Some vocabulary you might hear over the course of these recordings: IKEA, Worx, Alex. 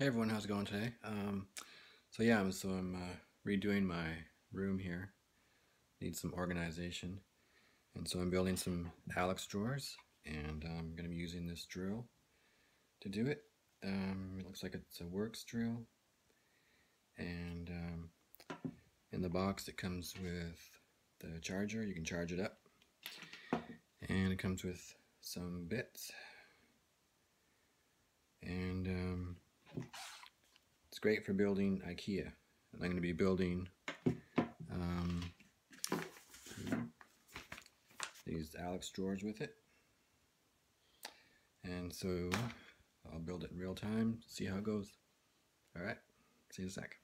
Hey everyone, how's it going today? So I'm redoing my room here. Need some organization, and so I'm building some Alex drawers, and I'm going to be using this drill to do it. It looks like it's a Worx drill, and in the box it comes with the charger. You can charge it up, and it comes with some bits, and it's great for building IKEA. And I'm going to be building these Alex drawers with it. And so I'll build it in real time, see how it goes. Alright, see you in a sec.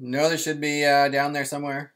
No, there should be down there somewhere.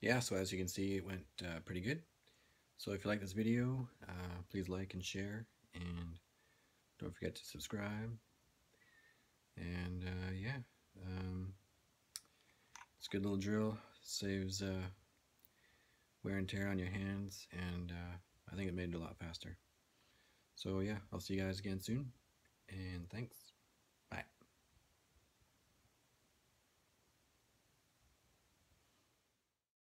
yeah, so as you can see, it went pretty good. So if you like this video, please like and share, and don't forget to subscribe. And yeah, it's a good little drill. Saves wear and tear on your hands, and I think it made it a lot faster. So yeah, I'll see you guys again soon, and thanks.